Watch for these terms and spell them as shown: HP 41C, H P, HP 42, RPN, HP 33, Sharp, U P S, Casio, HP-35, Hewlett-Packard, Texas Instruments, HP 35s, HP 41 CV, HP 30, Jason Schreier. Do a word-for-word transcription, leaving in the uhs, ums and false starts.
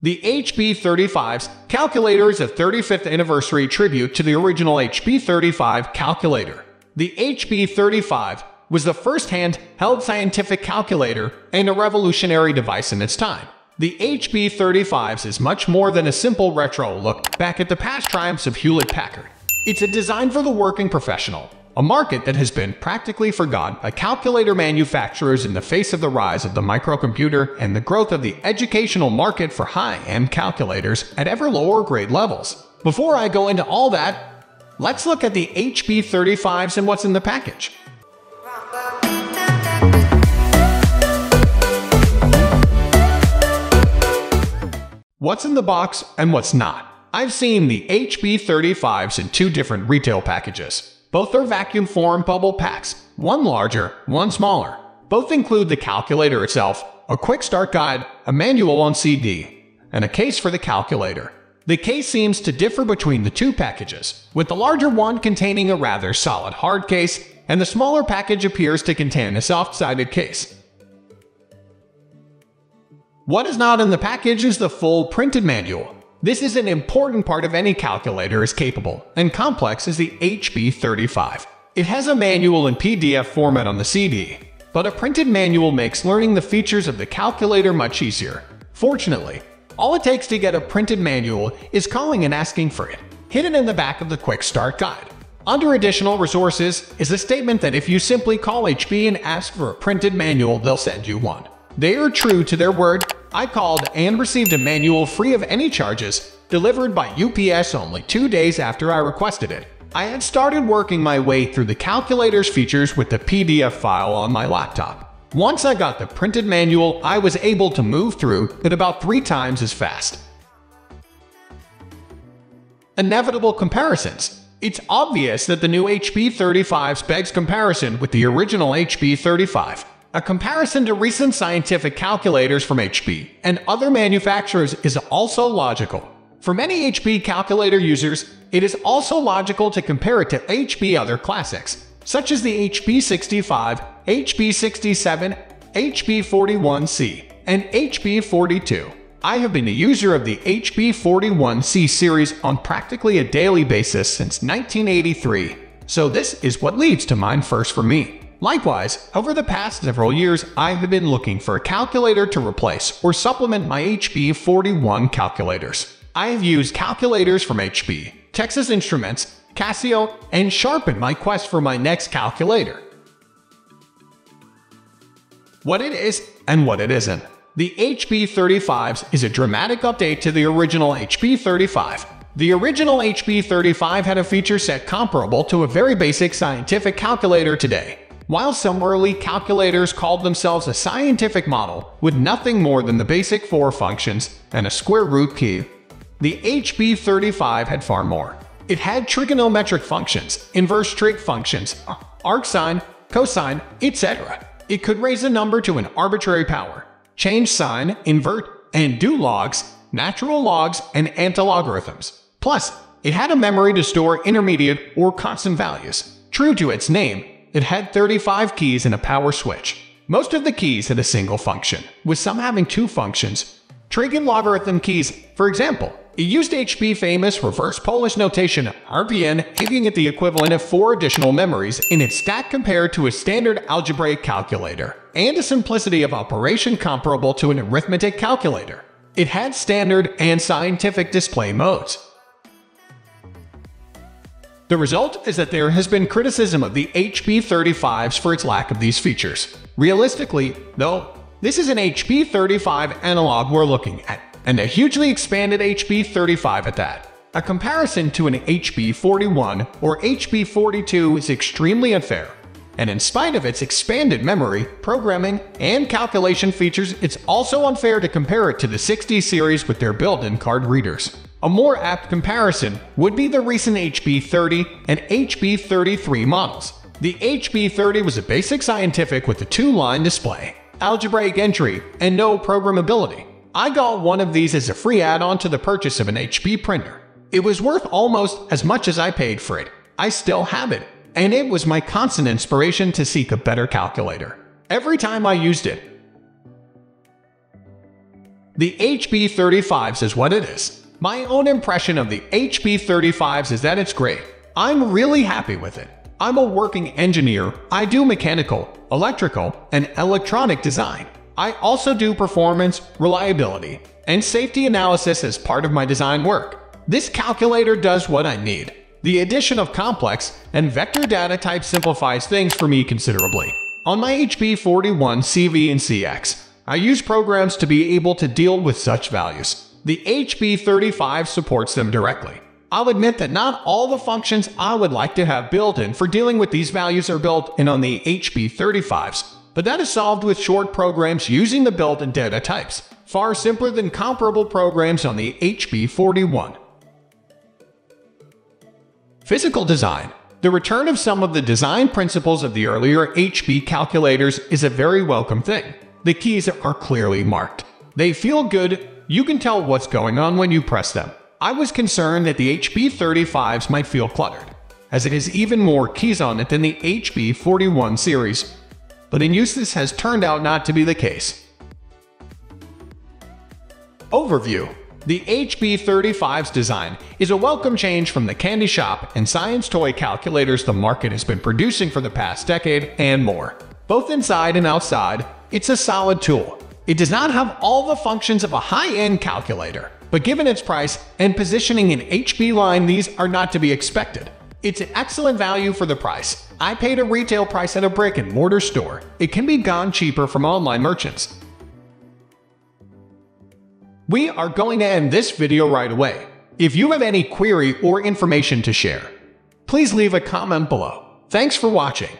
The H P thirty-fives calculator is a thirty-fifth anniversary tribute to the original H P thirty-five calculator. The H P thirty-five was the first hand-held scientific calculator and a revolutionary device in its time. The H P thirty-fives is much more than a simple retro look back at the past triumphs of Hewlett-Packard. It's a design for the working professional, a market that has been practically forgotten by calculator manufacturers in the face of the rise of the microcomputer and the growth of the educational market for high-end calculators at ever lower grade levels. Before I go into all that, let's look at the H P thirty-fives and what's in the package. What's in the box and what's not? I've seen the H P thirty-fives in two different retail packages. Both are vacuum-form bubble packs, one larger, one smaller. Both include the calculator itself, a quick start guide, a manual on C D, and a case for the calculator. The case seems to differ between the two packages, with the larger one containing a rather solid hard case, and the smaller package appears to contain a soft-sided case. What is not in the package is the full printed manual. This is an important part of any calculator as capable and complex as the H P thirty-five. It has a manual in P D F format on the C D, but a printed manual makes learning the features of the calculator much easier. Fortunately, all it takes to get a printed manual is calling and asking for it, hidden in the back of the Quick Start Guide. Under Additional Resources is a statement that if you simply call H P and ask for a printed manual, they'll send you one. They are true to their word. I called and received a manual free of any charges, delivered by U P S only two days after I requested it. I had started working my way through the calculator's features with the P D F file on my laptop. Once I got the printed manual, I was able to move through it about three times as fast. Inevitable comparisons. It's obvious that the new H P thirty-fives begs comparison with the original H P thirty-five. A comparison to recent scientific calculators from H P and other manufacturers is also logical. For many H P calculator users, it is also logical to compare it to H P other classics, such as the H P sixty-five, H P sixty-seven, H P forty-one C, and H P forty-two. I have been a user of the H P forty-one C series on practically a daily basis since nineteen eighty-three, so this is what leads to mind first for me. Likewise, over the past several years, I have been looking for a calculator to replace or supplement my H P forty-one calculators. I have used calculators from H P, Texas Instruments, Casio, and Sharp in my quest for my next calculator. What it is and what it isn't. The H P thirty-fives is a dramatic update to the original H P thirty-five. The original H P thirty-five had a feature set comparable to a very basic scientific calculator today. While some early calculators called themselves a scientific model with nothing more than the basic four functions and a square root key, the H P thirty-five had far more. It had trigonometric functions, inverse trig functions, arcsine, cosine, et cetera. It could raise a number to an arbitrary power, change sign, invert, and do logs, natural logs, and antilogarithms. Plus, it had a memory to store intermediate or constant values. True to its name, it had thirty-five keys and a power switch. Most of the keys had a single function, with some having two functions. Trig and logarithm keys, for example. It used H P famous reverse Polish notation, R P N, giving it the equivalent of four additional memories in its stack compared to a standard algebraic calculator, and a simplicity of operation comparable to an arithmetic calculator. It had standard and scientific display modes. The result is that there has been criticism of the H P thirty-fives for its lack of these features. Realistically, though, this is an H P thirty-five analog we're looking at, and a hugely expanded H P thirty-five at that. A comparison to an H P forty-one or H P forty-two is extremely unfair, and in spite of its expanded memory, programming, and calculation features, it's also unfair to compare it to the sixty series with their built-in card readers. A more apt comparison would be the recent H P thirty and H P thirty-three models. The H P thirty was a basic scientific with a two-line display, algebraic entry, and no programmability. I got one of these as a free add-on to the purchase of an H P printer. It was worth almost as much as I paid for it. I still have it, and it was my constant inspiration to seek a better calculator every time I used it. The H P thirty-fives is what it is. My own impression of the H P thirty-fives is that it's great. I'm really happy with it. I'm a working engineer. I do mechanical, electrical, and electronic design. I also do performance, reliability, and safety analysis as part of my design work. This calculator does what I need. The addition of complex and vector data types simplifies things for me considerably. On my H P forty-one C V and C X, I use programs to be able to deal with such values. The H P thirty-five supports them directly. I'll admit that not all the functions I would like to have built in for dealing with these values are built in on the H P thirty-fives, but that is solved with short programs using the built-in data types, far simpler than comparable programs on the H P forty-one. Physical design. The return of some of the design principles of the earlier H P calculators is a very welcome thing. The keys are clearly marked. They feel good. You can tell what's going on when you press them. I was concerned that the H P thirty-fives might feel cluttered, as it has even more keys on it than the H P forty-one series, but in use this has turned out not to be the case. Overview. The H P thirty-fives design is a welcome change from the candy shop and science toy calculators the market has been producing for the past decade and more. Both inside and outside, it's a solid tool. It does not have all the functions of a high-end calculator, but given its price and positioning in H P line, these are not to be expected. It's an excellent value for the price. I paid a retail price at a brick-and-mortar store. It can be gone cheaper from online merchants. We are going to end this video right away. If you have any query or information to share, please leave a comment below. Thanks for watching.